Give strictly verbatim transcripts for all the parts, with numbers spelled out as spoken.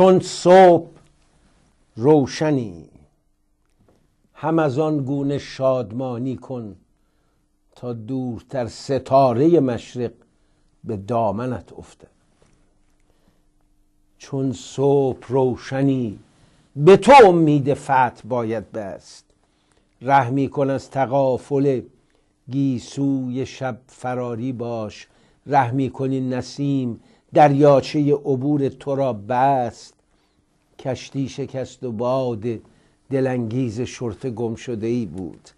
چون صبح روشنی، هم از آن گونه شادمانی کن تا دورتر ستاره مشرق به دامنت افتد. چون صبح روشنی، به تو امید فتح باید بست، رحمی کن از تغافل گیسوی شب فراری باش، رحمی کن این نسیم دریاچه عبور تو را بست. کشتی شکست و باد دلانگیز شرطه گم شده ای بود،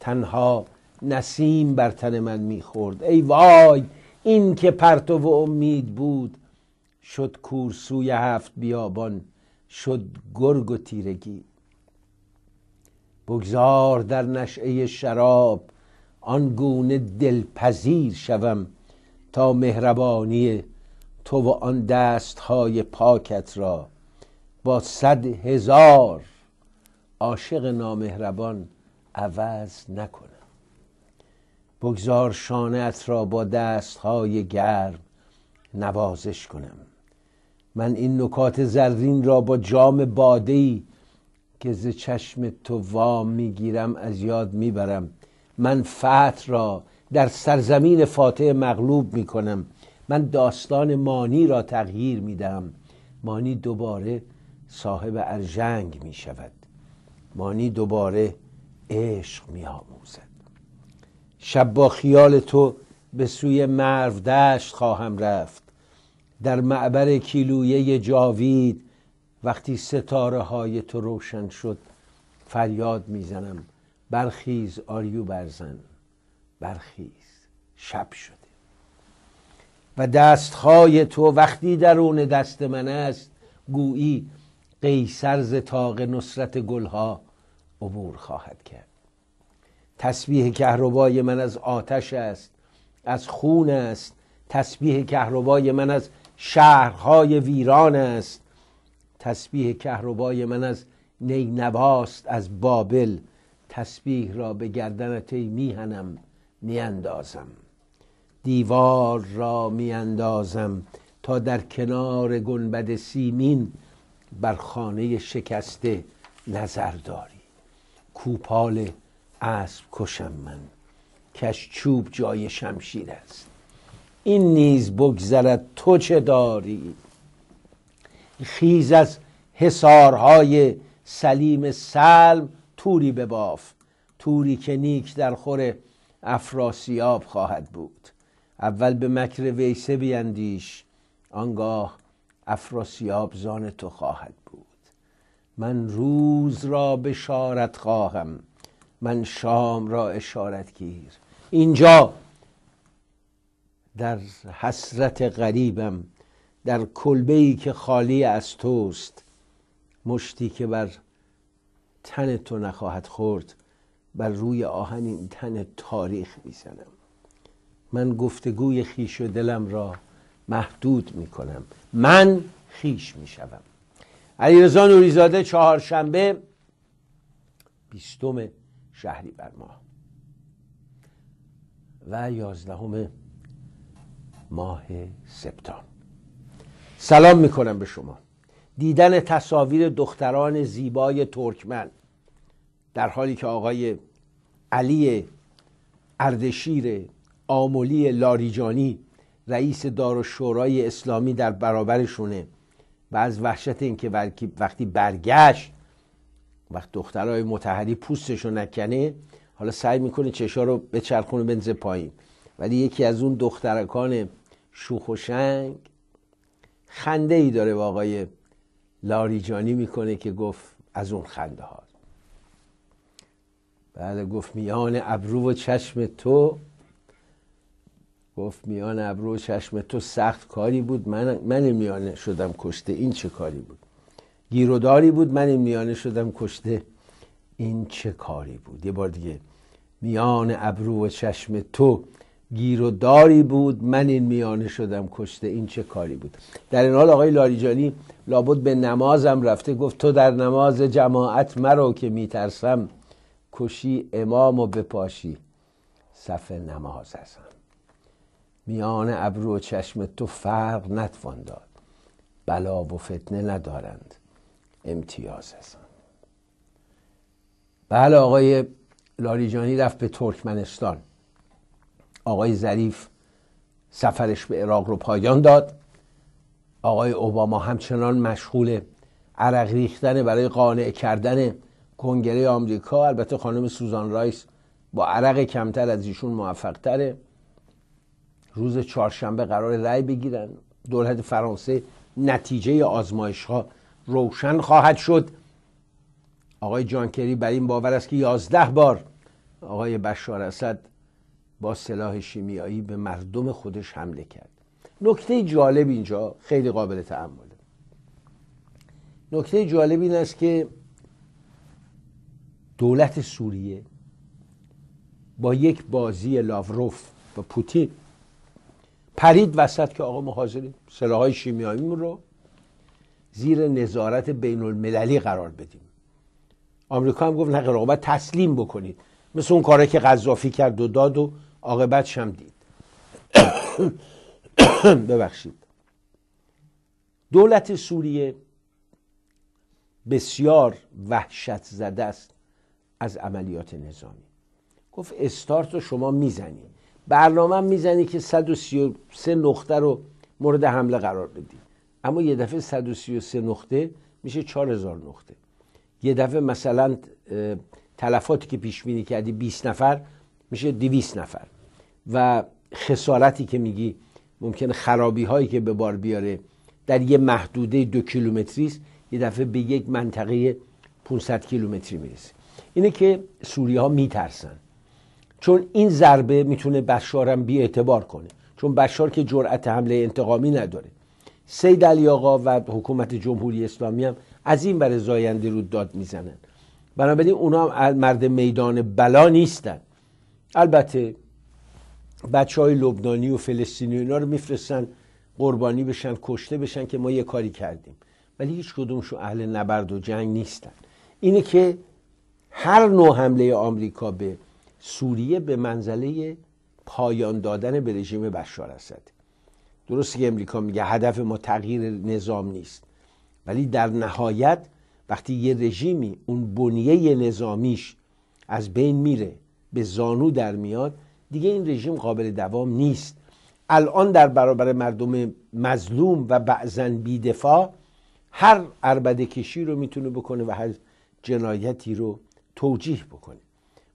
تنها نسیم بر تن من میخورد. ای وای این که پرتو و امید بود، شد کورسوی هفت بیابان، شد گرگ و تیرگی. بگذار در نشعه شراب آنگونه دلپذیر شوم تا مهربانی تو و آن دستهای پاکت را با صد هزار عاشق نامهربان عوض نکنم. بگذار شانت را با دستهای گرم نوازش کنم. من این نکات زرین را با جام باده‌ای که ز چشم تو وام میگیرم از یاد میبرم. من فتح را در سرزمین فاتح مغلوب میکنم. من داستان مانی را تغییر میدم. مانی دوباره صاحب ارژنگ میشود. مانی دوباره عشق میآموزد. شب با خیال تو به سوی مرو دشت خواهم رفت. در معبر کیلویه جاوید وقتی ستاره های تو روشن شد فریاد میزنم برخیز آریو برزن، برخیز شب شده. و دستهای تو وقتی درون دست من است گویی قیصر ز طاق نصرت گلها عبور خواهد کرد. تسبیح کهربای من از آتش است، از خون است. تسبیح کهربای من از شهرهای ویران است. تسبیح کهربای من از نینواست، از بابل. تسبیح را به گردنت میهنم میاندازم، دیوار را میاندازم تا در کنار گنبد سیمین بر خانه شکسته نظر داری. کوپال اسب کشم من کش چوب جای شمشیر است. این نیز بگذرد تو چه داری؟ خیز از حصارهای سلیم سلم توری بباف، توری که نیک در خور افراسیاب خواهد بود. اول به مکر ویسه بیندیش، آنگاه افراسیاب زان تو خواهد بود. من روز را بشارت خواهم، من شام را اشارت گیر. اینجا در حسرت غریبم، در کلبه‌ای که خالی از توست. مشتی که بر تن تو نخواهد خورد بر روی آهن این تن تاریخ میزنم. من گفتگوی خیش و دلم را محدود میکنم. من خیش میشوم. علیرضا نوریزاده، چهارشنبه بیستم شهریور ماه و یازدهم ماه سپتامبر. سلام میکنم به شما. دیدن تصاویر دختران زیبای ترکمن در حالی که آقای علی اردشیر آمولی لاریجانی رئیس دارالشورای اسلامی در برابرشونه و از وحشت اینکه وقتی برگشت وقت دخترای متحری پوستشو نکنه، حالا سعی میکنه چشا رو به چرخونه بنزه پایین، ولی یکی از اون دخترکان شوخ و شنگ خنده ای داره و آقای لاریجانی میکنه که گفت از اون خنده ها. بله، گفت میان ابرو و چشم تو، گفت میان ابرو و چشم تو سخت کاری بود، من من میانه شدم کشته. این چه کاری بود؟ گیروداری بود، من میانه شدم کشته. این چه کاری بود؟ یه بار دیگه، میان ابرو و چشم تو گیروداری بود، من این میانه شدم کشته. این چه کاری بود؟ در این حال آقای لاریجانی لابد به نمازم رفته، گفت تو در نماز جماعت مرو که میترسم کشی امامو بپاشی صف نماز هستم. میان ابرو و چشم تو فرق نتوان داد، بلا و فتنه ندارند، امتیاز هستند. بله، آقای لاریجانی رفت به ترکمنستان، آقای ظریف سفرش به عراق رو پایان داد، آقای اوباما همچنان مشغول عرق ریختن برای قانع کردن کنگره آمریکا. البته خانم سوزان رایس با عرق کمتر از ایشون موفق تره. روز چهارشنبه قرار رأی بگیرن. دولت فرانسه نتیجه آزمایش ها روشن خواهد شد. آقای جانکری بر این باور است که یازده بار آقای بشار اسد با سلاح شیمیایی به مردم خودش حمله کرد. نکته جالب اینجا خیلی قابل تأمله. نکته جالب این است که دولت سوریه با یک بازی لاوروف و پوتین پرید وسط که آقا محاضرین سلاح‌های شیمیایی رو زیر نظارت بین المللی قرار بدیم. آمریکا هم گفت حق رقابت تسلیم بکنید، مثل اون کاری که قذافی کرد و داد و عاقبتش هم دید. ببخشید، دولت سوریه بسیار وحشت زده است از عملیات نظامی. گفت استارت رو شما میزنی، برنامه میزنی که صد و سی و سه نقطه رو مورد حمله قرار بدی، اما یه دفعه صد و سی و سه نقطه میشه چهار هزار نقطه. یه دفعه مثلا تلفاتی که پیش بینی کردی بیست نفر میشه دویست نفر، و خسارتی که میگی ممکنه خرابی هایی که به بار بیاره در یه محدوده دو کیلومتری است، یه دفعه به یک منطقه پانصد کیلومتری میرسی. اینه که سوریه ها میترسن، چون این ضربه میتونه بشارم بی اعتبار کنه، چون بشار که جرأت حمله انتقامی نداره. سید علی آقا و حکومت جمهوری اسلامی هم از این بر زاینده رو داد میزنن، بنابراین اونا هم مرد میدان بلا نیستن. البته بچه های لبنانی و فلسطینی و اینا رو میفرستن قربانی بشن، کشته بشن که ما یه کاری کردیم، ولی هیچ کدومشو اهل نبرد و جنگ نیستن. اینه که هر نوع حمله آمریکا به سوریه به منزله پایان دادن به رژیم بشار اسد. درسته که امریکا میگه هدف ما تغییر نظام نیست، ولی در نهایت وقتی یه رژیمی اون بنیه نظامیش از بین میره، به زانو در میاد، دیگه این رژیم قابل دوام نیست. الان در برابر مردم مظلوم و بعضاً بی‌دفاع هر عربده کشی رو میتونه بکنه و هر جنایتی رو توجیه بکنه،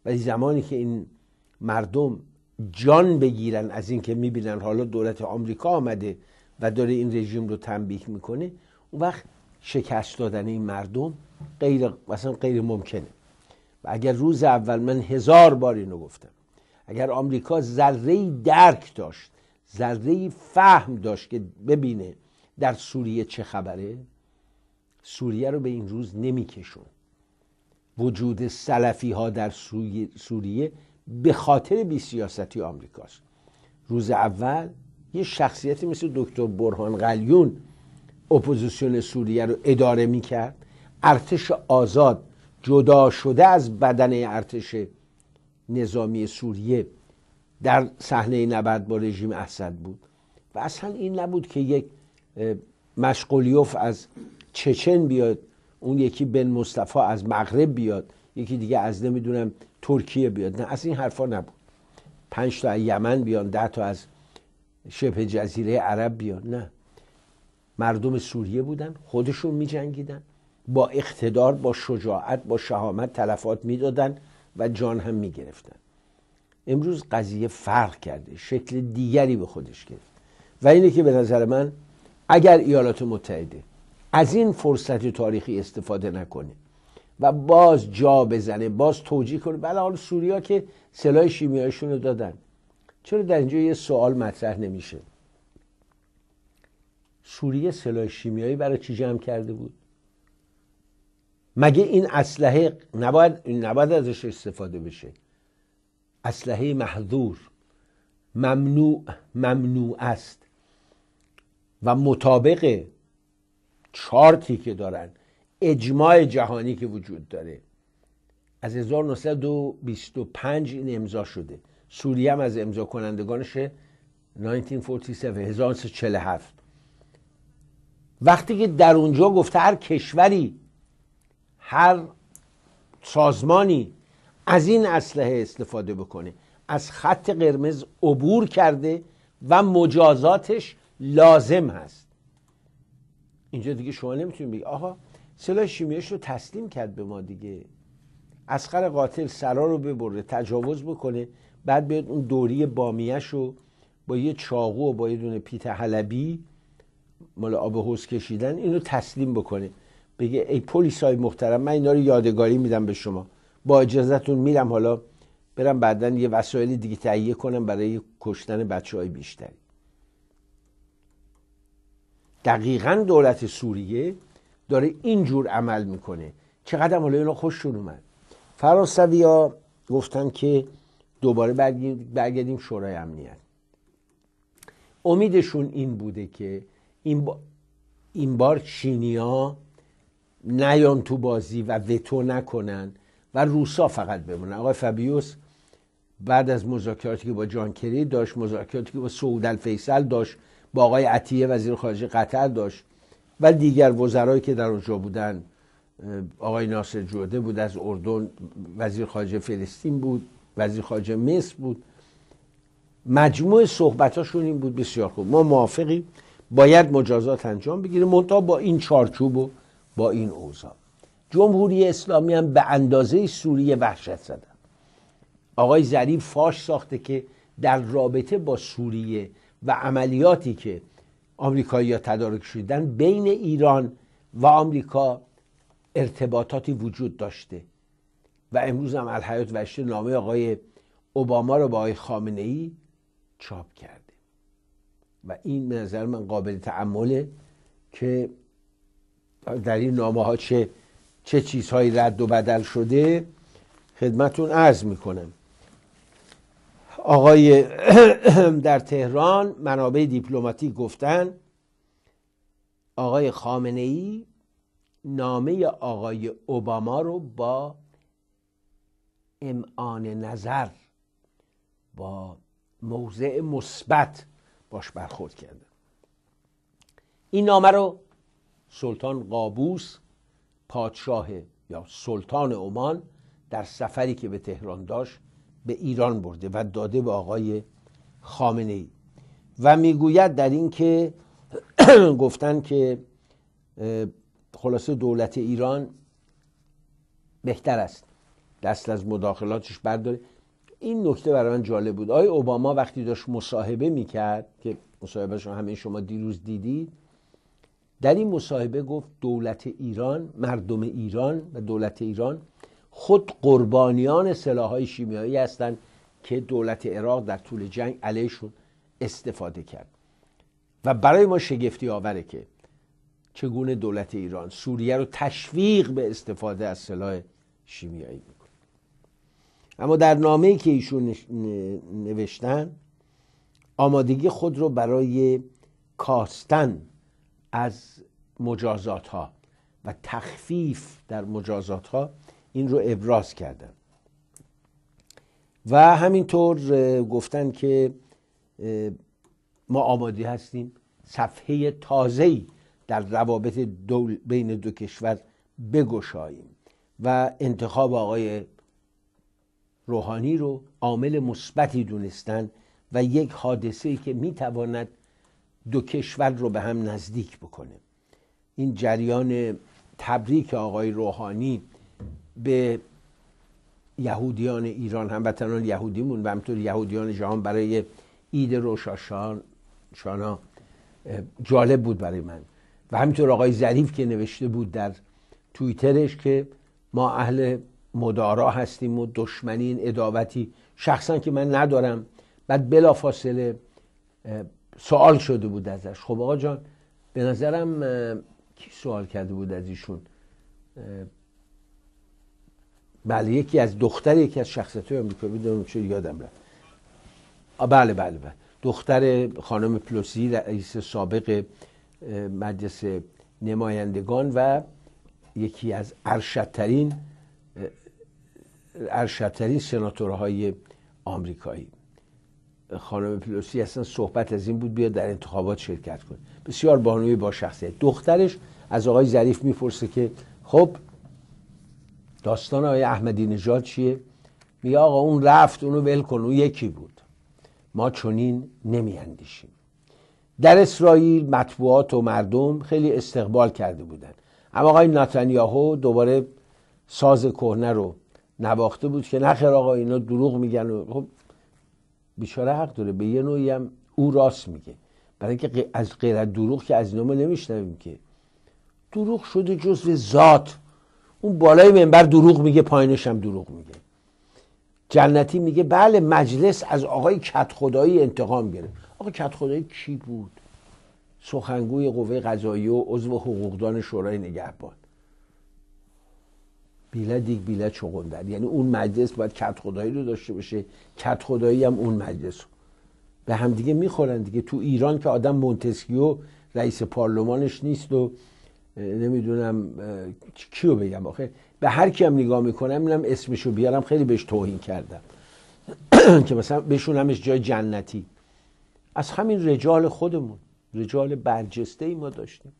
ولی زمانی که این مردم جان بگیرن از این که میبینن حالا دولت آمریکا آمده و داره این رژیم رو تنبیه میکنه، اون وقت شکست دادن این مردم غیر مثلا غیر ممکنه. و اگر روز اول من هزار بار اینو گفتم، اگر آمریکا ذره‌ای درک داشت، ذره‌ای فهم داشت که ببینه در سوریه چه خبره، سوریه رو به این روز نمیکشون. وجود سلفی ها در سوریه به خاطر بی سیاستی آمریکاست. روز اول یه شخصیتی مثل دکتر برهان قلیون اپوزیسیون سوریه رو اداره میکرد، ارتش آزاد جدا شده از بدنه ارتش نظامی سوریه در صحنه نبرد با رژیم اسد بود، و اصلا این نبود که یک مشغولیوف از چچن بیاد، اون یکی بن مصطفی از مغرب بیاد، یکی دیگه از نمیدونم ترکیه بیاد، نه از این حرفا نبود. پنج تا از یمن بیان، ده تا از شبه جزیره عرب بیاد، نه. مردم سوریه بودن، خودشون می جنگیدن، با اقتدار، با شجاعت، با شهامت تلفات می دادن و جان هم می گرفتن. امروز قضیه فرق کرده، شکل دیگری به خودش گرفت، و اینه که به نظر من اگر ایالات متحده از این فرصت تاریخی استفاده نکنه و باز جا بزنه، باز توجیه کنه، بله حالا سوریا که سلاح شیمیاییشون رو دادن، چرا در اینجا یه سوال مطرح نمیشه؟ سوریه سلاح شیمیایی برای چی جمع کرده بود؟ مگه این اسلحه نباید نباید ازش استفاده بشه؟ اسلحه محظور، ممنوع ممنوع است و مطابق چارتی که دارن، اجماع جهانی که وجود داره، از هزار و نهصد و بیست و پنج این امضا شده. سوریه هم از امضا کنندگانشه، هزار و نهصد و چهل و هفت، وقتی که در اونجا گفته هر کشوری، هر سازمانی از این اسلحه استفاده بکنه، از خط قرمز عبور کرده و مجازاتش لازم هست. اینجا دیگه شما نمیتونید بگید آها سلاح شیمیاییش رو تسلیم کرد به ما دیگه، عسکر قاتل سرا رو ببره تجاوز بکنه، بعد بیاد اون دوری بامیش رو با یه چاقو و با یه دونه پیت حلبی مال آب حوض کشیدن اینو تسلیم بکنه، بگه ای پلیسای محترم من اینا رو یادگاری میدم به شما، با اجازهتون میرم حالا برم بعدن یه وسایل دیگه تهیه کنم برای کشتن بچه های بیشتری. دقیقا دولت سوریه داره اینجور عمل میکنه. چقدر حالا اینا خوششون اومد. فرانسوی ها گفتن که دوباره برگردیم شورای امنیت. امیدشون این بوده که این, با... این بار چینی ها نیان تو بازی و وتو نکنن و روسا فقط بمونن. آقای فبیوس بعد از مذاکراتی که با جان کری داشت، مذاکراتی که با سعود الفیصل داشت، با آقای عطیه وزیر خارجه قطر داشت و دیگر وزرایی که در اونجا بودن، آقای ناصر جوده بود از اردن، وزیر خارجه فلسطین بود، وزیر خارجه مصر بود، مجموع صحبتاشون این بود بسیار خوب ما موافقیم باید مجازات انجام بگیره، منتها با این چارچوب و با این اوضاع. جمهوری اسلامی هم به اندازه سوریه وحشت زدن. آقای ظریف فاش ساخته که در رابطه با سوریه و عملیاتی که آمریکایی‌ها تدارک شدن بین ایران و آمریکا ارتباطاتی وجود داشته و امروز هم الحیات و اشته نامه آقای اوباما رو با آقای خامنه‌ای چاپ کرده و این به نظر من قابل تأمله که در این نامه ها چه چه چیزهایی رد و بدل شده. خدمتون عرض میکنم آقای در تهران منابع دیپلماتیک گفتن آقای خامنه‌ای نامه آقای اوباما رو با امعان نظر، با موضع مثبت باش برخورد کرده. این نامه رو سلطان قابوس پادشاه یا سلطان عمان در سفری که به تهران داشت به ایران برده و داده به آقای خامنه‌ای و میگوید در این که گفتن که خلاصه دولت ایران بهتر است دست از مداخلاتش برداره. این نکته برای من جالب بود. آقای اوباما وقتی داشت مصاحبه میکرد که مصاحبهش همه شما دیروز دیدید، در این مصاحبه گفت دولت ایران، مردم ایران و دولت ایران خود قربانیان سلاح‌های شیمیایی هستند که دولت عراق در طول جنگ علیهشون استفاده کرد و برای ما شگفتی آوره که چگونه دولت ایران سوریه رو تشویق به استفاده از سلاح شیمیایی میکنه. اما در نامه‌ای که ایشون نوشتن آمادگی خود رو برای کاستن از مجازات ها و تخفیف در مجازات ها این رو ابراز کردن و همینطور گفتن که ما آماده هستیم صفحه تازه‌ای در روابط دول بین دو کشور بگشاییم و انتخاب آقای روحانی رو عامل مثبتی دونستن و یک حادثه‌ای که میتواند دو کشور رو به هم نزدیک بکنه. این جریان تبریک آقای روحانی به یهودیان ایران، هموطنان یهودیمون و همطور یهودیان جهان برای عید روشنشانا جالب بود برای من و همینطور آقای ظریف که نوشته بود در توییترش که ما اهل مدارا هستیم و دشمنی این عداوتی شخصا که من ندارم، بعد بلافاصله سوال شده بود ازش. خب آقا جان به نظرم کی سوال کرده بود از ایشون؟ بله یکی از دختر یکی از شخصیت‌های آمریکایی بود، چه یادم رفت. بله بله بله دختر خانم پلوسی رئیس سابق مجلس نمایندگان و یکی از ارشدترین ارشدترین سناتورهای آمریکایی. خانم پلوسی اصلا صحبت از این بود بیاد در انتخابات شرکت کنه. بسیار بانوی با شخصیت. دخترش از آقای ظریف میپرسه که خب داستان آقای احمدی نژاد چیه؟ میگه آقا اون رفت، اونو ول کن، اون یکی بود، ما چنین نمیاندیشیم. در اسرائیل مطبوعات و مردم خیلی استقبال کرده بودن، اما آقای نتانیاهو دوباره ساز کهنه رو نواخته بود که نخیر آقا اینا دروغ میگن. خب بیچاره حق داره، به یه نوعی هم او راست میگه، برای اینکه از غیر از دروغ که از اینا ما نمیشنویم که. دروغ شده جزو ذات، اون بالای منبر دروغ میگه، پایینش هم دروغ میگه. جنتی میگه بله مجلس از آقای کدخدایی انتقام گرفت. آقا کدخدایی کی بود؟ سخنگوی قوه قضاییه و عضو حقوقدان شورای نگهبان. بیله دیگ بیله چغندر، یعنی اون مجلس باید کدخدایی رو داشته باشه، کدخدایی هم اون مجلس رو. به همدیگه میخورن دیگه. تو ایران که آدم مونتسکیو رئیس پارلمانش نیست و نمیدونم کیو بگم، آخه به هر کی هم نگاه میکنم میبینم اسمشو بیارم خیلی بهش توهین کردم که مثلا بهشون همش جای جنتی. از همین رجال خودمون، رجال برجسته ای ما داشتیم.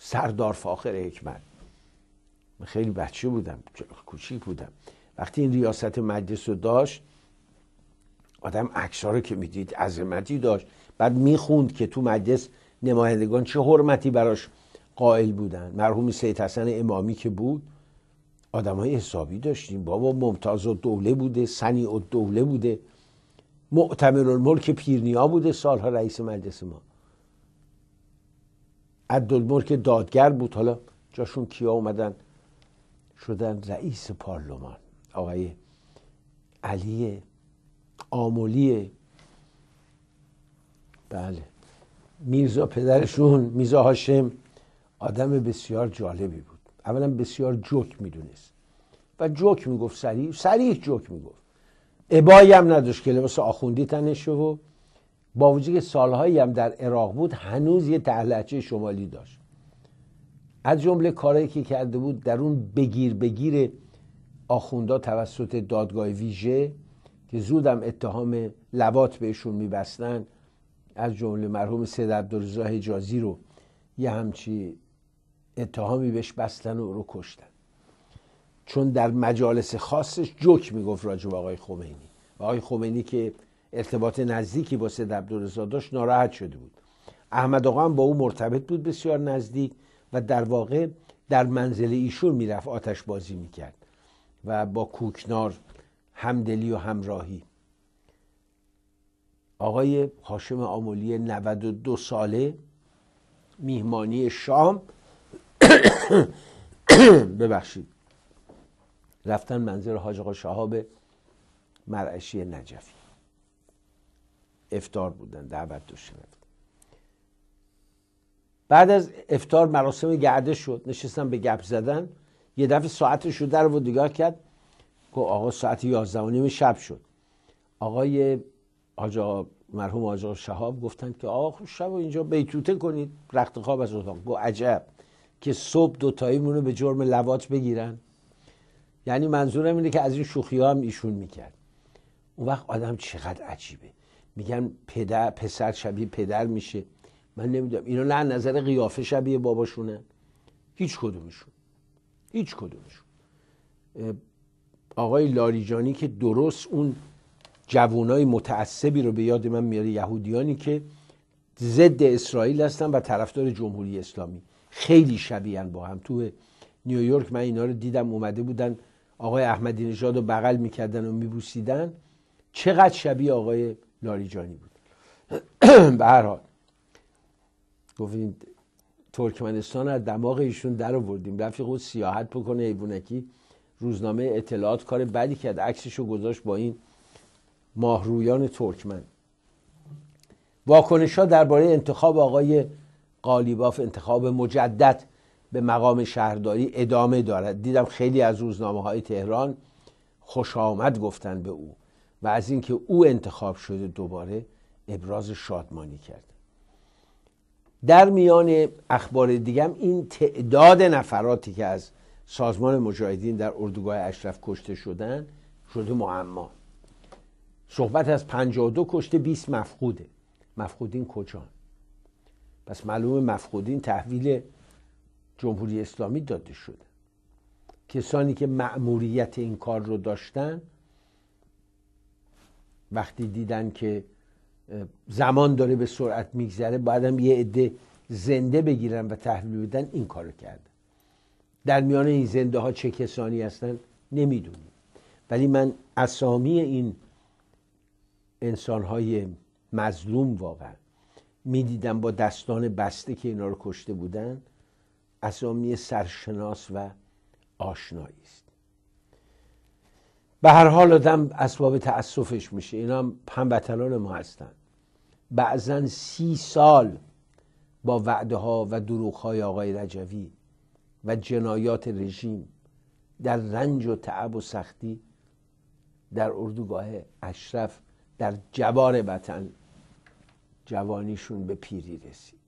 سردار فاخر حکمت، من خیلی بچه بودم، کوچیک بودم وقتی این ریاست مجلس رو داشت. آدم عکس‌ها رو که میدید عظمتی داشت. بعد میخوند که تو مجلس نمایندگان چه حرمتی براش قائل بودن. مرحوم سید حسن امامی که بود، آدمای حسابی داشتیم. بابا ممتاز الدوله بوده، سنی الدوله بوده، معتمرالملک پیرنیا بوده سالها رئیس مجلس ما، عبدالملک دادگر بود. حالا جاشون کیا اومدن شدن رئیس پارلمان؟ آقای علی آمولی، بله، میرزا پدرشون، میرزا هاشم، آدم بسیار جالبی بود. اولا بسیار جوک میدونست و جوک میگفت، سریع سریع جوک میگفت. عبایی هم نداشت که لباس آخوندی تنشه و با وجود که سالهایی هم در عراق بود هنوز یه تهلچه شمالی داشت. از جمله کارهایی که کرده بود در اون بگیر بگیر آخوندا توسط دادگاه ویژه که زودم اتهام لواط بهشون میبستن، از جمله مرحوم سید عبدالرضا حجازی رو یه همچی اتهامی بهش بستن و رو کشتن، چون در مجالس خاصش جوک میگفت راجع به آقای خمینی. و آقای خمینی که ارتباط نزدیکی با سید عبدالرضا داشت ناراحت شده بود. احمد آقا هم با او مرتبط بود بسیار نزدیک و در واقع در منزل ایشون میرفت آتش بازی میکرد و با کوکنار همدلی و همراهی. آقای هاشم آمولی نود و دو ساله میهمانی شام ببخشید رفتن منزل حاج آقا شهاب مرعشی نجفی، افطار بودن، دعوت داشتن. بعد از افطار مراسم گرده شد، نشستن به گپ زدن. یه دفعه ساعتش رو در و دیگاه کرد، گفت آقا ساعت یازده و نیم شب شد. آقای آجا مرحوم آجا شهاب گفتند که آقا خوب شب اینجا بیتوته کنید، رخت خواب از اتاق. گفت عجب که صبح دوتاییمون رو به جرم لواط بگیرن. یعنی منظورم اینه که از این شوخی ها هم ایشون میکرد. اون وقت آدم چقدر عجیبه، میگن پدر پسر شبیه پدر میشه. من نمیدونم اینا نه نظر قیافه شبیه باباشونه، هیچ کدومشون هیچ کدومشون آقای لاریجانی که درست اون جوانای متعصبی رو به یاد من میاره، یهودیانی که ضد اسرائیل هستن و طرفدار جمهوری اسلامی، خیلی شبیهن با هم. تو نیویورک من اینا رو دیدم، اومده بودن آقای احمدی نژاد رو بغل میکردن و میبوسیدن، چقدر شبیه آقای لاریجانی بود. به هر حال گفتیم ترکمنستان از دماغ ایشون در آوردیم. رفیق خود سیاحت بکنه ایوونکی، روزنامه اطلاعات کار بدی کرد، عکسشو گذاشت با این ماهرویان ترکمن. واکنش‌ها درباره انتخاب آقای قالیباف، انتخاب مجدد به مقام شهرداری، ادامه دارد. دیدم خیلی از روزنامه‌های تهران خوش آمد گفتن به او و از اینکه او انتخاب شده دوباره ابراز شادمانی کرد. در میان اخبار دیگم این تعداد نفراتی که از سازمان مجاهدین در اردوگاه اشرف کشته شدن شده معما. صحبت از پنجاه و دو کشته بیست مفقوده. مفقودین کجان؟ پس معلوم مفقودین تحویل جمهوری اسلامی داده شده. کسانی که مأموریت این کار رو داشتن وقتی دیدن که زمان داره به سرعت میگذره باید هم یه عده زنده بگیرن و تحویل بدن، این کار رو کردن. در میان این زنده ها چه کسانی هستن نمیدونیم، ولی من اسامی این انسان های مظلوم واقعا میدیدم با دستان بسته که اینا رو کشته بودن، اسامی سرشناس و آشنایی است. به هر حال آدم اسباب تأسفش میشه. اینا هم هموطنان ما هستن، بعضا سی سال با وعده ها و دروغ های آقای رجوی و جنایات رژیم در رنج و تعب و سختی در اردوگاه اشرف در جوار وطن جوانیشون به پیری رسید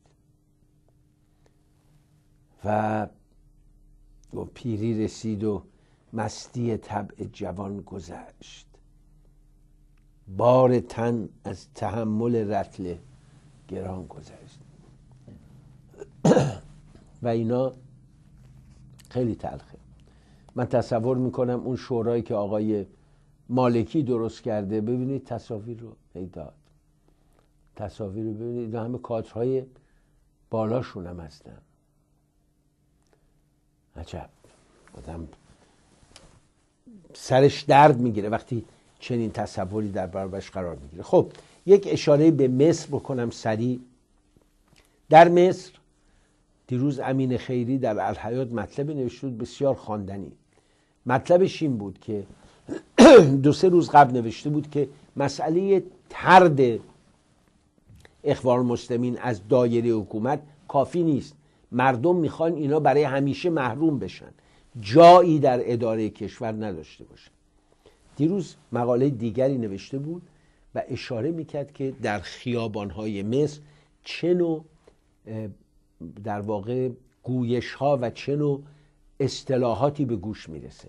و و پیری رسید و مستی طبع جوان گذشت. بار تن از تحمل رطل گران گذشت و اینا خیلی تلخه. من تصور میکنم اون شورایی که آقای مالکی درست کرده، ببینید تصاویر رو پیدا تصاویر رو ببینید، اینا همه کادرهای بالاشون هم هستن. عجب، آدم سرش درد میگیره وقتی چنین تصوری در برابرش قرار میگیره. خب یک اشاره به مصر بکنم سریع. در مصر دیروز امین خیری در الحیات مطلب نوشته بود بسیار خواندنی. مطلبش این بود که دو سه روز قبل نوشته بود که مسئله طرد اخوان المسلمین از دایره حکومت کافی نیست، مردم میخوان اینا برای همیشه محروم بشن، جایی در اداره کشور نداشته باشن. دیروز مقاله دیگری نوشته بود و اشاره میکرد که در خیابانهای مصر چه نوع در واقع گویش ها و چه نوع اصطلاحاتی به گوش میرسه.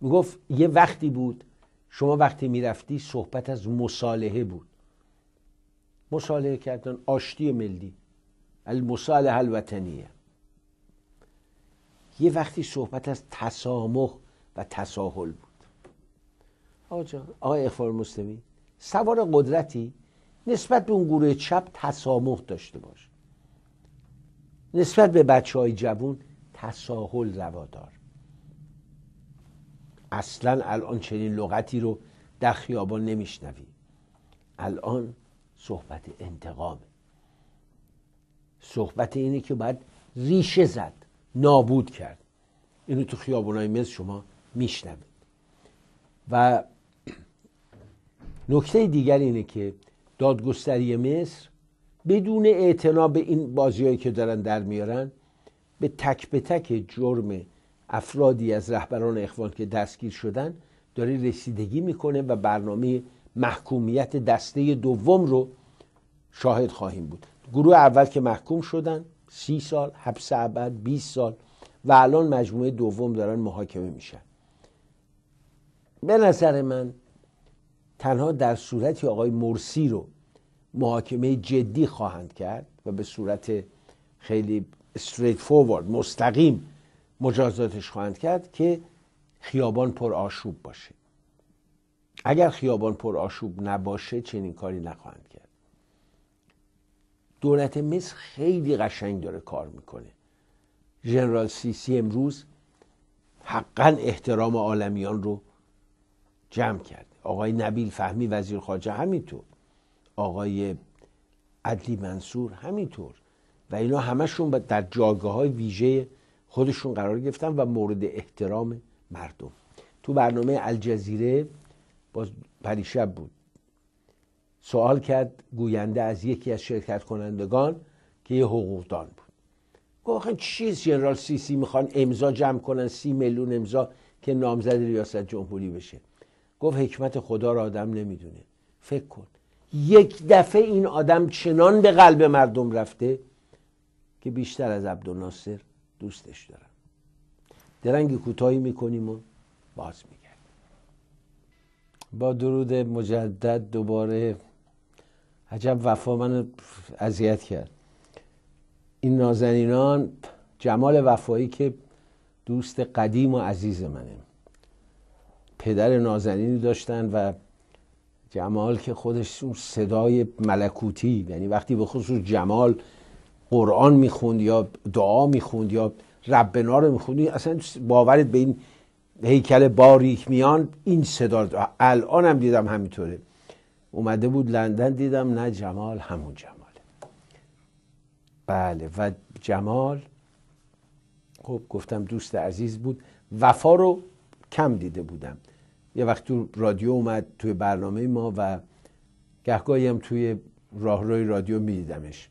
میگفت یه وقتی بود شما وقتی میرفتی صحبت از مصالحه بود، مصالحه کردن، آشتی ملی، المصالحه الوطنیه. یه وقتی صحبت از تسامح و تساهل بود. آقا جان، آقای اخوان المسلمین سوار قدرتی، نسبت به اون گروه چپ تسامح داشته باش، نسبت به بچه های جوون تساهل روادار. اصلا الان چنین لغتی رو در خیابان نمیشنوی. الان صحبت انتقامه، صحبت اینه که باید ریشه زد، نابود کرد. اینو تو خیابان‌های مصر شما میشنوید. و نکته دیگر اینه که دادگستری مصر بدون اعتنا به این بازیایی که دارن در میارن، به تک به تک جرم افرادی از رهبران اخوان که دستگیر شدن داره رسیدگی میکنه و برنامه محکومیت دسته دوم رو شاهد خواهیم بود. گروه اول که محکوم شدن سی سال حبس ابد، بیست سال، و الان مجموعه دوم دارن محاکمه میشن. به نظر من تنها در صورتی آقای مرسی رو محاکمه جدی خواهند کرد و به صورت خیلی استریت فوروارد، مستقیم مجازاتش خواهند کرد که خیابان پر آشوب باشه. اگر خیابان پر آشوب نباشه چنین کاری نخواهند کرد. دولت مصر خیلی قشنگ داره کار میکنه. ژنرال سیسی امروز حقا احترام عالمیان رو جمع کرد. آقای نبیل فهمی وزیر خارجه همینطور، آقای عدلی منصور همینطور، و اینا همشون در جایگاه های ویژه خودشون قرار گرفتن و مورد احترام مردم. تو برنامه الجزیره باز پریشب بود، سوال کرد گوینده از یکی از شرکت کنندگان که یه حقوقدان بود. گفت آخه چیز جنرال سیسی میخوان امضا جمع کنن، سی میلیون امضا که نامزد ریاست جمهوری بشه. گفت حکمت خدا را آدم نمیدونه. فکر کن یک دفعه این آدم چنان به قلب مردم رفته که بیشتر از عبدالناصر دوستش دارن. درنگ کوتاهی میکنیم و باز میگرد. با درود مجدد دوباره. عجب وفا منو اذیت کرد. این نازنینان جمال وفایی که دوست قدیم و عزیز منه، پدر نازنینی داشتن و جمال که خودش اون صدای ملکوتی، یعنی وقتی به خصوص جمال قرآن میخوند یا دعا میخوند یا ربنا رو میخوند، اصلا باورت به این هیکل باریک میان این صدا. الان هم دیدم همینطوره، اومده بود لندن دیدم نه جمال همون جماله. بله و جمال خب گفتم دوست عزیز بود. وفا رو کم دیده بودم، یه وقت تو رادیو اومد توی برنامه ما و گهگاهی هم توی راهروی رادیو میدیدمش.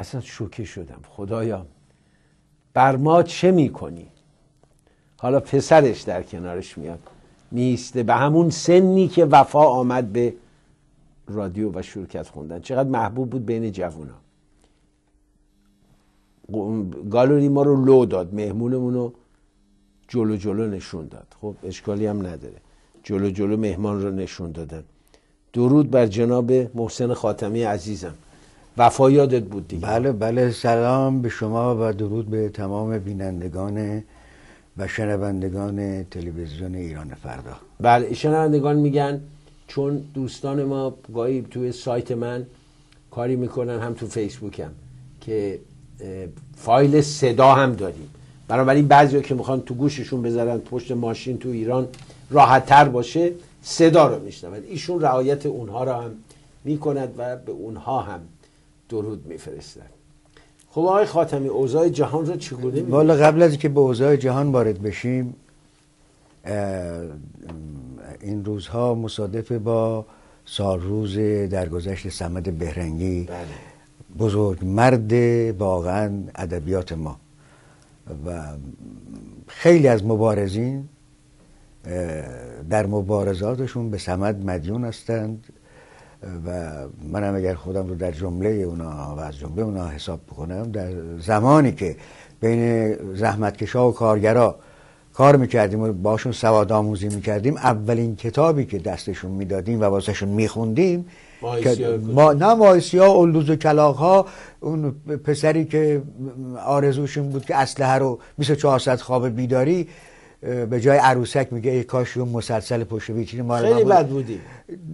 اصلا شوکه شدم، خدایا بر ما چه میکنی؟ حالا پسرش در کنارش میاد میسته به همون سنی که وفا آمد به رادیو و شرکت خوندن. چقدر محبوب بود بین جوونا. گالری ما رو لو داد، مهمونمون رو جلو جلو نشون داد. خب اشکالی هم نداره، جلو جلو مهمان رو نشون دادن. درود بر جناب محسن خاتمی عزیزم. وفا یادت بود دیگه. بله بله، سلام به شما و درود به تمام بینندگان و شنوندگان تلویزیون ایران فردا. بله شنوندگان میگن، چون دوستان ما گاهی توی سایت من کاری میکنن، هم تو فیسبوک هم، که فایل صدا هم داریم، بنابراین بعضی ها که میخوان تو گوششون بذارن پشت ماشین تو ایران راحت تر باشه صدا رو میشنوند. ایشون رعایت اونها را هم میکند و به اونها هم درود میفرستند. خب آقای خاتمی، اوضاع جهان رو چگونه می‌بینید؟ والا قبل از که به اوضاع جهان وارد بشیم، این روزها مصادف با سالروز درگذشت صمد بهرنگی، بله. بزرگ مرد واقعا ادبیات ما و خیلی از مبارزین در مبارزاتشون به صمد مدیون هستند و من هم اگر خودم رو در جمله اونا و از جمله اونا حساب بکنم، در زمانی که بین زحمتکشا و کارگرا کار میکردیم و باشون سواد آموزی میکردیم، اولین کتابی که دستشون میدادیم و واسهشون میخوندیم ما، نه مایسیا، اولوز و کلاغ ها، اون پسری که آرزوشون بود که اسلحه رو بیست و چهار ساعت خواب بیداری به جای عروسک میگه ای کاش اون مسلسل پشت بیچینه ما رو. خیلی بد بودی.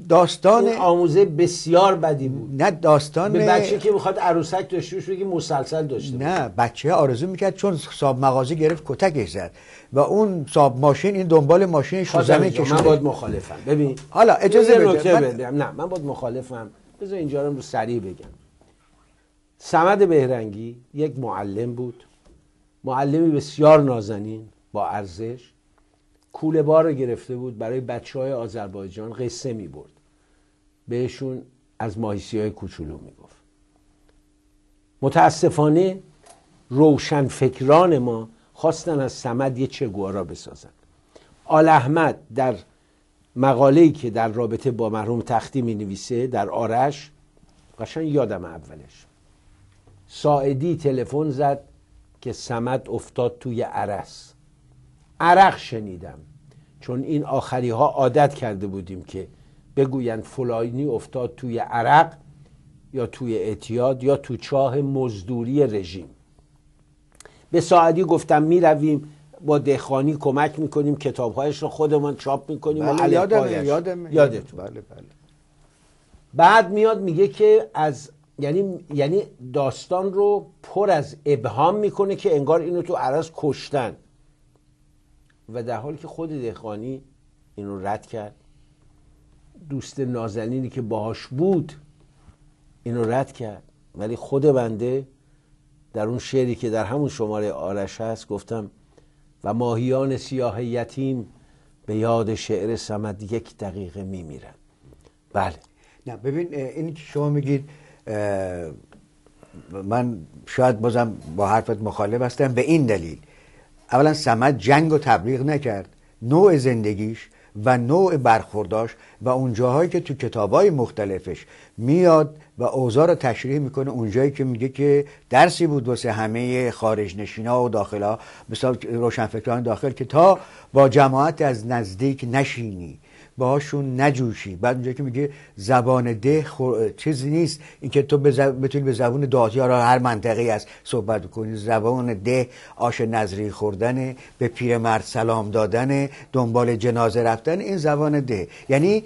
داستان آموزه بسیار بدی بود. نه داستان به بچه که میخواد عروسک داشته باشه بگی مسلسل داشته باشه. نه بچه آرزو میکرد، چون صاحب مغازه گرفت کتکش زد و اون صاحب ماشین این دنبال ماشین شوزمی کشید. من باید مخالفم. ببین حالا اجازه بده من... بده نه من باید مخالفم. بذار اینجا رو سریع بگم. صمد بهرنگی یک معلم بود، معلمی بسیار نازنین با ارزش. کوله بار رو گرفته بود، برای بچه های آذربایجان قصه می برد، بهشون از ماهیسی های کوچولو می گفت. متاسفانه روشن فکران ما خواستن از صمد یه چگوارا بسازن. آل احمد در مقاله‌ای که در رابطه با مرحوم تختی می نویسه در آرش، قشنگ یادم اولش، ساعدی تلفن زد که صمد افتاد توی ارس. عرق شنیدم، چون این آخری ها عادت کرده بودیم که بگوین فلانی افتاد توی عرق یا توی اعتیاد یا تو چاه مزدوری رژیم. به ساعدی گفتم می رویم با دهخانی کمک می کنیم، کتابهایش رو خودمان چاپ می کنیم. بله یادم یادم یادتون. بله بله. بعد میاد میگه که از یعنی یعنی داستان رو پر از ابهام میکنه که انگار اینو تو عرض کشتن، و در حالی که خود دهخانی اینو رد کرد، دوست نازنینی که باهاش بود اینو رد کرد. ولی خود بنده در اون شعری که در همون شماره آرش هست گفتم و ماهیان سیاه یتیم به یاد شعر صمد یک دقیقه میمیرن. بله نه ببین این که شما میگید، من شاید بازم با حرفت مخالف هستم به این دلیل. اولا صمد جنگ و تبلیغ نکرد، نوع زندگیش و نوع برخورداش و اونجاهایی که تو کتابای مختلفش میاد و اوضاع رو تشریح میکنه، اونجایی که میگه که درسی بود واسه همه خارج نشینا و داخلا، مثلا روشنفکران داخل، که تا با جماعت از نزدیک نشینی، باهاشون نجوشی. بعد اونجا که میگه زبان ده خو... چیزی نیست اینکه تو بز... بتونی به زبان دادیارا هر منطقه‌ای از صحبت کنی. زبان ده آش نظری خوردن، به پیرمرد سلام دادن، دنبال جنازه رفتن، این زبان ده. یعنی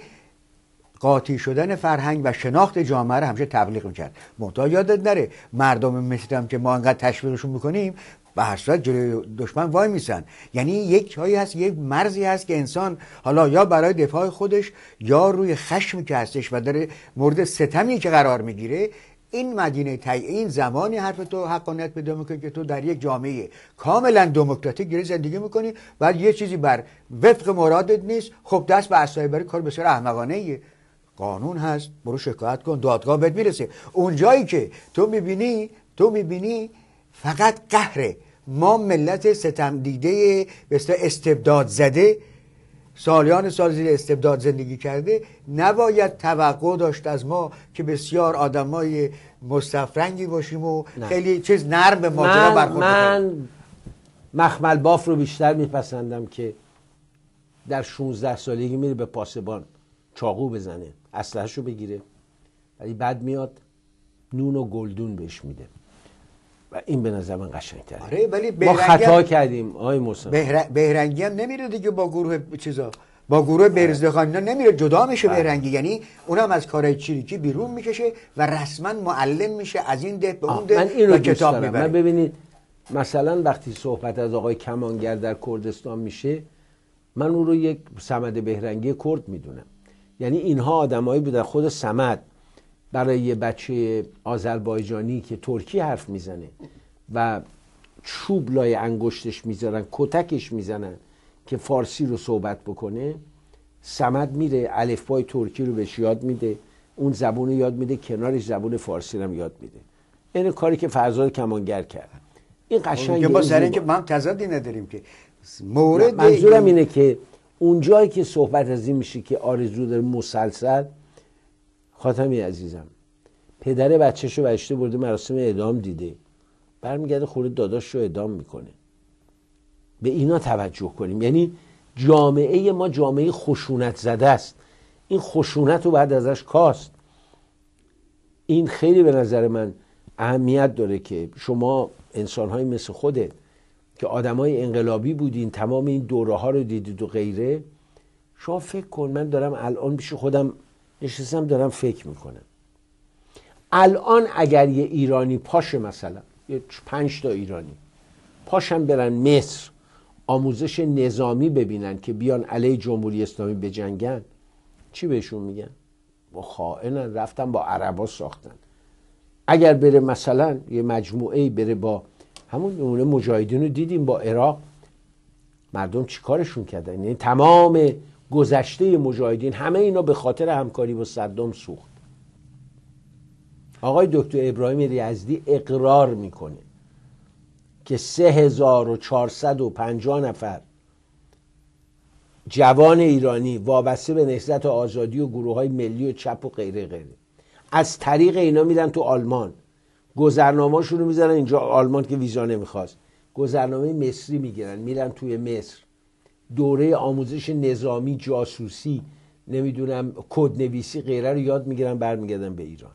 قاطی شدن فرهنگ و شناخت جامعه رو همیشه تبلیغ میکرد. منتها یادت نره مردم مثلم که ما انقدر تشویقشون میکنیم به هر صورت جلوی دشمن وای میسن. یعنی یک جایی هست، یک مرزی هست که انسان حالا یا برای دفاع خودش یا روی خشمی که هستش و داره مورد ستمی که قرار میگیره، این مدینه تایین زمانی حرف تو حقانیت پیدا میکنه که تو در یک جامعه کاملا دموکراتیک گیر زندگی میکنی، بعد یه چیزی بر وفق مرادت نیست، خب دست به اسای بری، کار بسیار احمقانه ایه. قانون هست، برو شکایت کن، دادگاه بهت میرسه. اونجایی که تو میبینی تو میبینی فقط قهره. ما ملت ستم دیده، به استبداد زده، سالیان سال زیر استبداد زندگی کرده، نباید توقع داشت از ما که بسیار آدمای مستفرنگی باشیم و نه. خیلی چیز نرم به ماجرا برخورد کنیم. من مخمل باف رو بیشتر میپسندم که در شانزده سالگی میره به پاسبان چاقو بزنه، اسلحه‌شو بگیره، ولی بعد میاد نون و گلدون بهش میده. و این به نظر من قشنگ‌تره. آره ولی ما خطا کردیم آقای محسن. بهر... بهرنگی هم نمیره دیگه با گروه چیزا، با گروه برزخانینا نمیره، جدا میشه بهرنگی. یعنی اونم از کارهای چریکی بیرون میکشه و رسما معلم میشه از این ده به اون ده. من این رو کتاب میبره. من ببینید مثلا وقتی صحبت از آقای کمانگر در کردستان میشه، من اون رو یک صمد بهرنگی کرد میدونم. یعنی اینها آدمایی بودن. خود صمد برای یه بچه آذربایجانی که ترکی حرف میزنه و چوب لای انگشتش میذارن، کتکش میزنن که فارسی رو صحبت بکنه، صمد میره الفبای ترکی رو بهش یاد میده، اون زبون رو یاد میده، کنارش زبون فارسی رو هم یاد میده. این کاری که فرزاد کمانگر کردن. این قشنگه. ما سر اینکه ما هم تضادی نداریم که مورد منظورم اینه که اونجایی که صحبت از این میشه که آرزو داره مسلسل، خاتمی عزیزم پدر بچه‌شو بچه برده مراسم اعدام دیده، برمیگرده خونه داداششو اعدام میکنه. به اینا توجه کنیم. یعنی جامعه ما جامعه خشونت زده است. این خشونت رو باید ازش کاست. این خیلی به نظر من اهمیت داره که شما انسان‌های مثل خودت که آدمای انقلابی بودین، تمام این دوره ها رو دیدید و غیره، شما فکر کن. من دارم الان پیش خودم نشستم دارم فکر میکنم الان اگر یه ایرانی پاشه، مثلا یه پنج تا ایرانی پاشن برن مصر آموزش نظامی ببینن که بیان علیه جمهوری اسلامی بجنگن، چی بهشون میگن؟ با خائنن، رفتن با عربا ساختن. اگر بره مثلا یه مجموعه بره با همون نمونه مجاهدین رو دیدیم با عراق، مردم چی کارشون کردن؟ یعنی تمام گذشته مجاهدین همه اینا به خاطر همکاری با صدام سوخت. آقای دکتر ابراهیم ریاضی اقرار میکنه که سه هزار و چهارصد و پنجاه نفر جوان ایرانی وابسته به نهضت آزادی و گروه های ملی و چپ و غیره غیره از طریق اینا میرن تو آلمان، گذرنامه شون رو میذارن اینجا آلمان که ویزا نمیخواست، گذرنامه مصری میگیرن میرن توی مصر، دوره آموزش نظامی، جاسوسی، نمیدونم کدنویسی غیره رو یاد میگیرن، برمیگردن به ایران.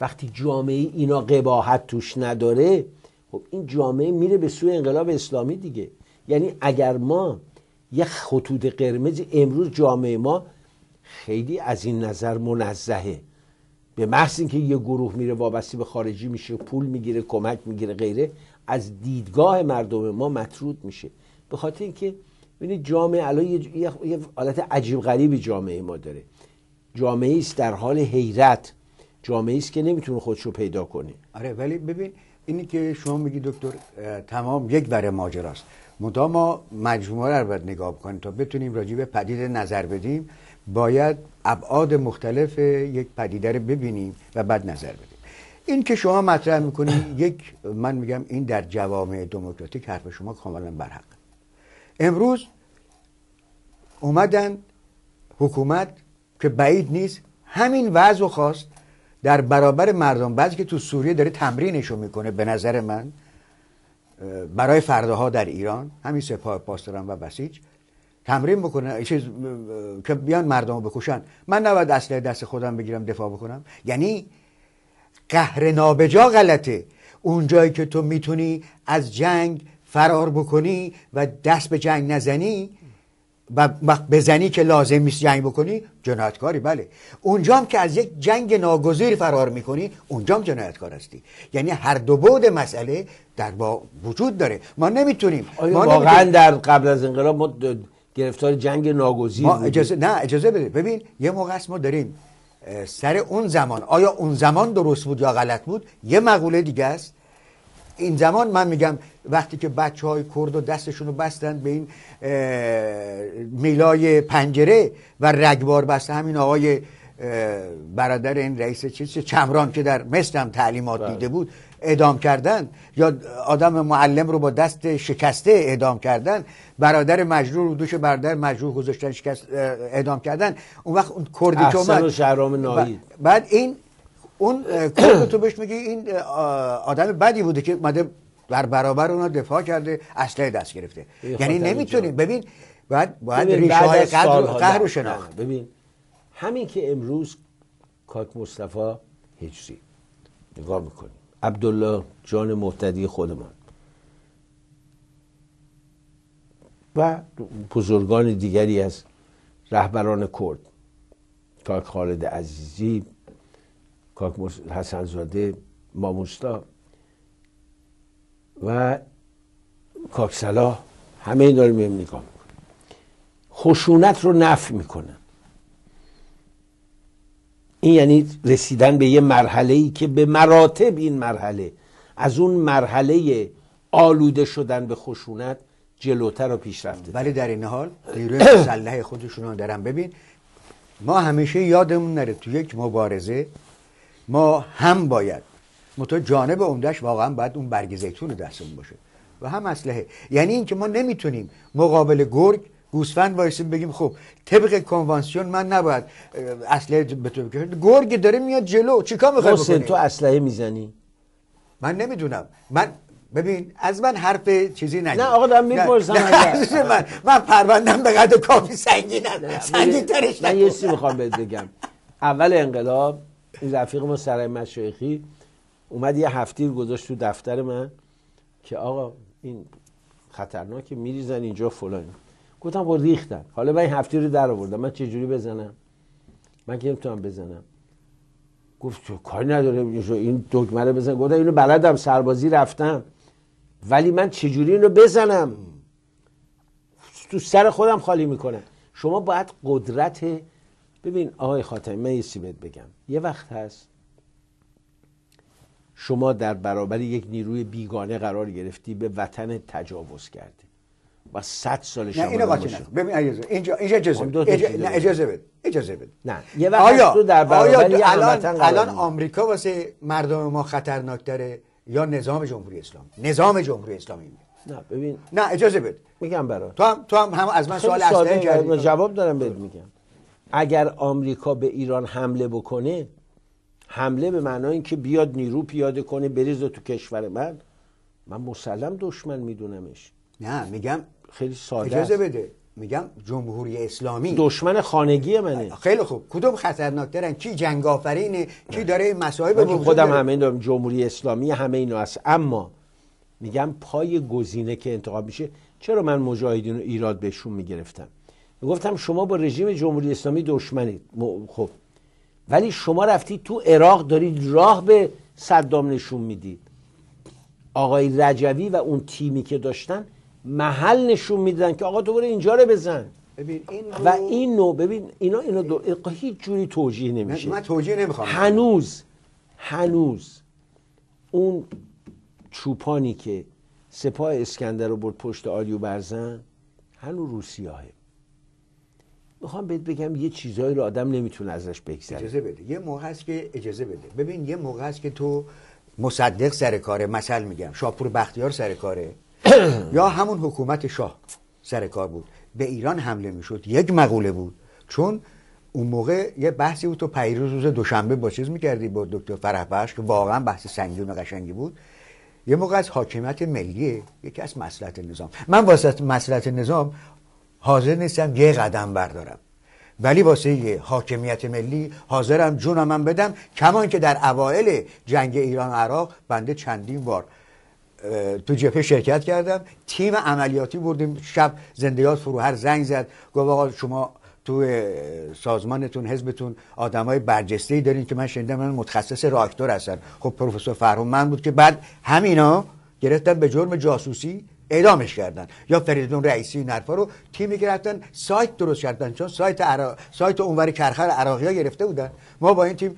وقتی جامعه اینا قباحت توش نداره، خب این جامعه میره به سوی انقلاب اسلامی دیگه. یعنی اگر ما یه خطوط قرمز، امروز جامعه ما خیلی از این نظر منزهه، به محض اینکه یه گروه میره وابسته به خارجی میشه، پول میگیره، کمک میگیره غیره، از دیدگاه مردم ما مطرود میشه. به خاطر اینکه ببینید جامعه الان یه حالت عجیب غریبی جامعه ما داره. جامعه است در حال حیرت، جامعه است که نمیتونه خودشو پیدا کنه. آره ولی ببین اینی که شما میگی دکتر تمام یک بره ماجراست. مدام ما مجموعه رو باید نگاه کنیم تا بتونیم راجع به پدیده نظر بدیم. باید ابعاد مختلف یک پدیده رو ببینیم و بعد نظر بدیم. این که شما مطرح میکنید یک، من میگم این در جوامع دموکراتیک حرف شما کاملا برحق. امروز اومدن حکومت که بعید نیست همین وضع خواست در برابر مردم، بعضی که تو سوریه داره تمرینشو میکنه به نظر من برای فرداها در ایران، همین سپاه پاسداران و بسیج تمرین بکنن چیز که بیان مردمو بکشن. من نباید اسلحه دست خودم بگیرم دفاع بکنم؟ یعنی قهر نابجا غلطه. اون جایی که تو میتونی از جنگ فرار بکنی و دست به جنگ نزنی و بزنی که لازم نیست جنگ بکنی، جنایتکاری. بله اونجام که از یک جنگ ناگزیر فرار میکنی، اونجام جنایتکار هستی. یعنی هر دو بعد مسئله در با وجود داره. ما نمیتونیم واقعا نمیتونیم. در قبل از انقلاب ما گرفتار جنگ ناگزیر ما اجازه... نه اجازه بده ببین، یه موقع ما داریم سر اون زمان، آیا اون زمان درست بود یا غلط بود، یه مقوله دیگه است. این زمان من میگم وقتی که بچه های کرد و دستشون رو بستن به این میلای پنجره و رگبار بسته، همین آقای برادر این رئیس چیز چمران که در مصر هم تعلیمات برد. دیده بود اعدام کردن، یا آدم معلم رو با دست شکسته اعدام کردن، برادر مجروح رو دوش برادر مجروح گذاشتن شکست اعدام کردن. اون وقت اون کردی که اومد و شهرام ناهید، بعد این اون کرد تو بهش میگی این آدم بدی بوده که اومده بر برابر اونا دفاع کرده، اسلحه دست گرفته. یعنی نمیتونیم ببین، باید باید ریشه‌های قهر رو شناخت. ببین همین که امروز کاک مصطفی هجری نگاه میکنیم، عبدالله جان مهتدی خودمان و بزرگان دیگری از رهبران کرد، کاک خالد عزیزی، کاک حسنزاده ماموستا و کاک صلاح، همه این داریم نگاه میکنیم، خشونت رو نفی میکنن. این یعنی رسیدن به یه مرحله‌ای که به مراتب این مرحله از اون مرحله آلوده شدن به خشونت جلوتر و پیشرفته. ولی در این حال نیروی مسلح خودشون رو دارن. ببین ما همیشه یادمون نره تو یک مبارزه ما هم باید متو جانب عمدهش واقعا باید اون برگ زیتون دستمون باشه و هم اسلحه. یعنی این که ما نمیتونیم مقابل گرگ گوسفند وایسیم بگیم خب طبق کنوانسیون من نباید اسلحه به تو بگیرم. گرگ داره میاد جلو، چیکار می‌خوای بکنی؟ حسین تو اسلحه میزنی؟ من نمیدونم. من ببین از من حرف چیزی نگید. نه آقا دارم میپرسم. من من پروندم به قد کافی سنگینم. سنگین‌ترش من یه چیزی می‌خوام بهت بگم. اول انقلاب این رفیق ما سرای مشایخی اومد یه هفتیر گذاشت تو دفتر من که آقا این خطرناکه، میریزن اینجا فلان. گفتم با ریختن. حالا من این هفتیر رو در آوردم، من چه جوری بزنم؟ من که نمیتونم بزنم. گفت تو کاری نداره این دکمه رو بزن. گفتم اینو بلدم، سربازی رفتم، ولی من چه جوری اینو بزنم؟ تو سر خودم خالی میکنم. شما باید قدرت. ببین آقای خاتمی من یه چیزی بهت بگم، یه وقت هست شما در برابر یک نیروی بیگانه قرار گرفتی، به وطن تجاوز کردی و صد سال شما نمیشه. ببین اجازه اینجا اینجا اجازه نه اجازه بده اجازه بده نه یه وقت تو در برابر یک الان الان آمریکا واسه مردم ما خطرناک تره یا نظام جمهوری اسلامی؟ نظام جمهوری اسلامی. نه ببین نه اجازه بده میگم برات تو هم تو هم, هم از من سوال اصلا کردی، جواب دارم بهت میگم. اگر آمریکا به ایران حمله بکنه، حمله به معنای اینکه بیاد نیرو پیاده کنه بریزه تو کشور من، من مسلم دشمن میدونمش. نه میگم خیلی ساده اجازه است. بده میگم جمهوری اسلامی دشمن خانگی منه. خیلی خوب، کدوم خطرناکترن؟ کی جنگ آفرینه؟ کی داره مصائب رو؟ خودم همین دارم، جمهوری اسلامی همه اینا هست. اما میگم پای گزینه که انتخاب میشه، چرا من مجاهدین رو ایراد بهشون میگرفتم، گفتم شما با رژیم جمهوری اسلامی دشمنید. خب ولی شما رفتی تو عراق دارید راه به صدام نشون میدید. آقای رجوی و اون تیمی که داشتن محل نشون میدن که آقا تو برو اینجا رو بزن. ببین این و این نوع ببین اینا اینا دو... هیچ جوری توجیه نمیشه. من توجیه نمیخوام. هنوز هنوز اون چوپانی که سپاه اسکندر رو برد پشت آریو برزن هنوز روسیاهه. میخوام بهت بگم یه چیزایی رو آدم نمیتونه ازش بگذره. اجازه بده یه موقع هست که اجازه بده ببین یه موقع هست که تو مصدق سر کاره، مثلا میگم شاپور بختیار سر کاره یا همون حکومت شاه سر کار بود، به ایران حمله میشد، یک مقوله بود. چون اون موقع یه بحثی بود تو پیروز روز دوشنبه با چیز میکردی با دکتر فرح بخش که واقعا بحث سنگین و قشنگی بود. یه موقع از حاکمیت ملیه، یکی از مصلحت نظام. من واسه مصلحت نظام حاضر نیستم یه قدم بردارم، ولی واسه یه حاکمیت ملی حاضرم جونم هم بدم، کمان که در اوائل جنگ ایران و عراق بنده چندین بار تو جبهه شرکت کردم، تیم عملیاتی بردیم، شب زندیات فروهر زنگ زد گفت آقا شما تو سازمانتون حزبتون آدمای برجسته‌ای دارین که من شنیدم من متخصص راکتور هستن. خب پروفسور فرهام من بود که بعد همینا گرفتن به جرم جاسوسی اعدامش کردن، یا فریدون رئیسی نرفا رو تیمی که رفتن سایت درست کردن، چون سایت عراق سایت اونور کرخر عراقی‌ها گرفته بودن. ما با این تیم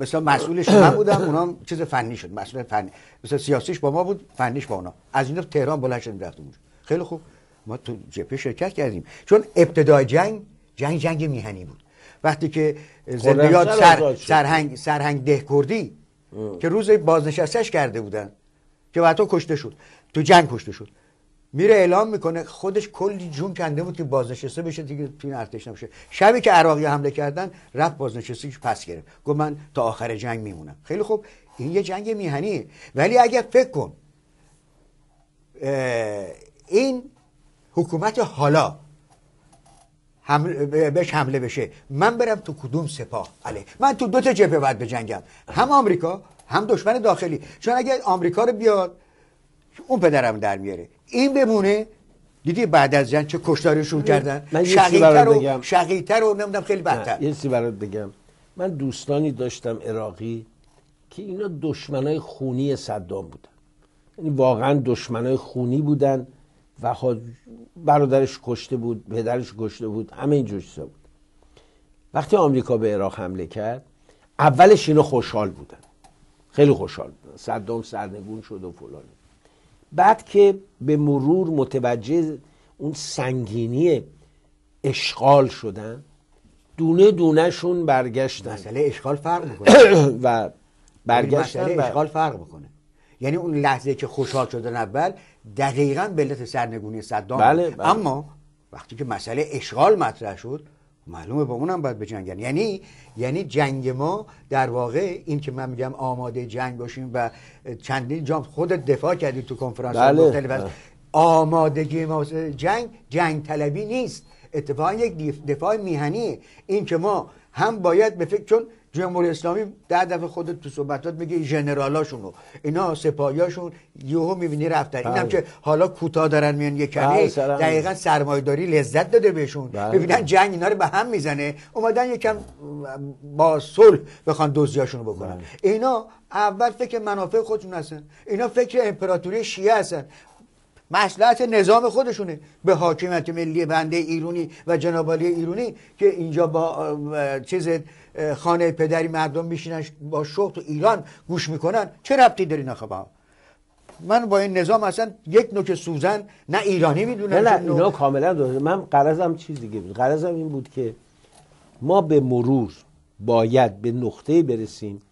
مثلا مسئولش من بودم، اونام چیز فنی شد، مسئول فنی مثلا سیاسیش با ما بود، فنیش با اونا. از اینو تهران بلند شدیم رفتیم. خیلی خوب ما تو جبهه شرکت کردیم، چون ابتدای جنگ جنگ جنگ میهنی بود. وقتی که زندیات سر سرهنگ سرهنگ دهکردی که روز بازنشستش کرده بودن که بعدا کشته شد، تو جنگ کشته شد، میره اعلام میکنه، خودش کلی جون کنده بود که بازنشسته بشه دیگه، تو این ارتش نباشه. شبی که عراقی حمله کردن رفت بازنشستگیش پس گرفت، گفت من تا آخر جنگ میمونم. خیلی خوب این یه جنگ میهنیه. ولی اگه فکر کن این حکومت حالا حمله بهش حمله بشه، من برم تو کدوم سپاه؟ علی من تو دو تا جبهه باید بجنگم، هم آمریکا هم دشمن داخلی، چون اگه آمریکا رو بیاد اون پدرم در میاره، این بمونه. دیدی بعد از جنگ چه کشتاریشون کردن، شقی‌تر و شقی‌تر و نمیدونم خیلی بدتر. یه چیزی برات بگم، من دوستانی داشتم عراقی که اینا دشمنای خونی صدام بودن، یعنی واقعا دشمنای خونی بودن و برادرش کشته بود، پدرش کشته بود، همه این جور چیزا بود. وقتی آمریکا به عراق حمله کرد اولش اینا خوشحال بودن، خیلی خوشحال بودن، صدام سرنگون شد و فلان. بعد که به مرور متوجه اون سنگینی اشغال شدن، دونه دونه شون برگشتن. مسئله اشغال فرق میکنه و برگشتن، مسئله اشغال فرق میکنه. یعنی اون لحظه که خوشحال شدن اول دقیقاً به علت سرنگونی صدام، بله بله. اما وقتی که مسئله اشغال مطرح شد معلومه با اونم باید بجنگن. یعنی یعنی جنگ ما در واقع این که من میگم آماده جنگ باشیم و چندین جام خودت دفاع کردی تو کنفرانس مختلف، آمادگی ما جنگ جنگ طلبی نیست، اتفاقا یک دفاع میهنیه. این که ما هم باید به فکر، چون جمهوری اسلامی در دفعه خودت تو صحبتات میگه ژنرالاشون رو اینا سپاهیاشون یهو میبینی رفتن، اینم که حالا کوتاه دارن میان یه کمی، دقیقاً سرمایه‌داری لذت داده بهشون، ببینن جنگ اینا رو به هم میزنه، اومدن یکم با صلح بخوان دزدیاشون رو بکنن. اینا اول فکر منافع خودشون هستن، اینا فکر امپراتوری شیعه هستن، مصلحت نظام خودشونه به حاکمیت ملی بنده ایرونی و جناب عالی ایرونی که اینجا با چیز خانه پدری مردم میشینن با شوق تو ایران گوش میکنن، چه ربطی داری نخبا؟ من با این نظام اصلا یک نوک سوزن نه ایرانی میدونم. نه نه اینا کاملا درسته. من غرضم چیز دیگه بود، غرضم این بود که ما به مرور باید به نقطه برسیم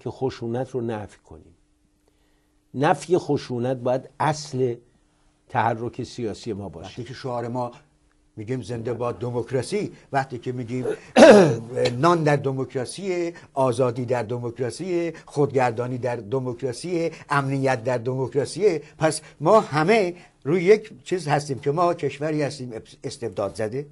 که خشونت رو نفی کنیم. نفی خشونت باید اصل تحرک سیاسی ما باشه. وقتی که شعار ما میگیم زنده باد دموکراسی، وقتی که میگیم نان در دموکراسی، آزادی در دموکراسی، خودگردانی در دموکراسی، امنیت در دموکراسی، پس ما همه روی یک چیز هستیم که ما کشوری هستیم استبداد زده.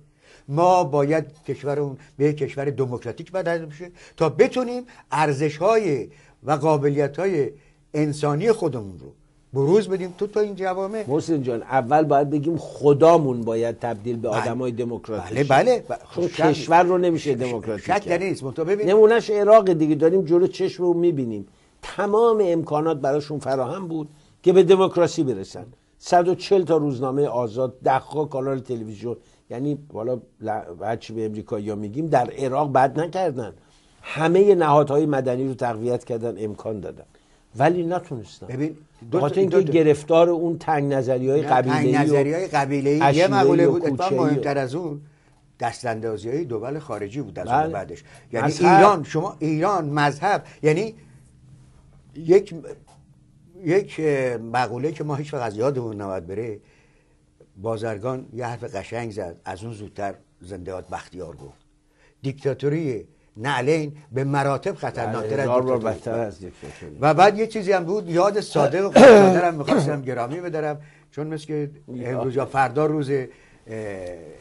ما باید کشورمون به کشور دموکراتیک بدل بشه تا بتونیم ارزش‌های و قابلیت‌های انسانی خودمون رو بروز بدیم تو تو این جوامع. محسن جان اول باید بگیم خدامون باید تبدیل به آدمای دموکراتیک. بله بله. چون کشور رو نمیشه دموکراتیک کرد. شک نیست. منتها ببین نمونهش عراق دیگه، داریم جلو چشم رو میبینیم، تمام امکانات براشون فراهم بود که به دموکراسی برسن. صد و چهل تا روزنامه آزاد، ده ها کانال تلویزیون، یعنی والا هرچی به امریکایی‌ها میگیم در عراق بد نکردن. همه نهادهای مدنی رو تقویت کردن، امکان دادن. ولی نتونستن. ببین بخاطر اینکه گرفتار اون تنگ نظریهای قبیله‌ای تنگ نظریهای قبیله‌ای یه مقوله بود، اتفاقا مهمتر از اون دستاندازی‌های دول خارجی بود از اون بعدش. یعنی مذهب. ایران شما ایران مذهب، یعنی یک یک مقوله که ما هیچ وقت از یادمون نباید بره. بازرگان یه حرف قشنگ زد، از اون زودتر زنده باد بختیار گفت دیکتاتوری نعلین به مراتب خطرناکتر از دیکتاتوری. و بعد یه چیزی هم بود، یاد صادق خودم می‌خواستم گرامی بدارم، چون مثل که امروز یا فردا روز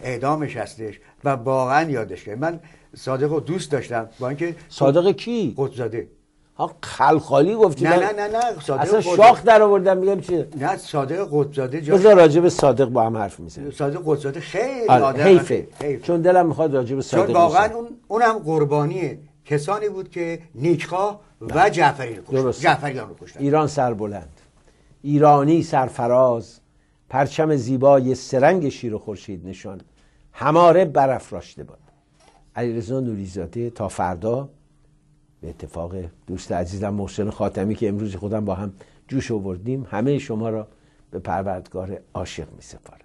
اعدامش هستش و واقعا یادش کرد. من صادق رو دوست داشتم با اینکه صادق کی؟ قطب‌زاده. ها خلخالی گفتی؟ نه نه نه نه صادق اصلا شاخ در آوردم میگم چیه؟ نه صادق قطب‌زاده جا بذار راجب صادق با هم حرف میزنیم. صادق قطب‌زاده خیلی آدم حیفه. حیفه چون دلم میخواد راجب صادق چون واقعا اون اونم قربانی کسانی بود که نیکخواه و جعفری رو کشتن. جعفریان رو کشتن. ایران سربلند، ایرانی سرفراز، پرچم زیبای سرنگ شیر و خورشید نشان هماره برافراشته باد. علیرضا نوریزاده تا فردا به اتفاق دوست عزیزم محسن خاتمی که امروز خودم با هم جوش آوردیم، همه شما را به پروردگار عاشق می سپارم.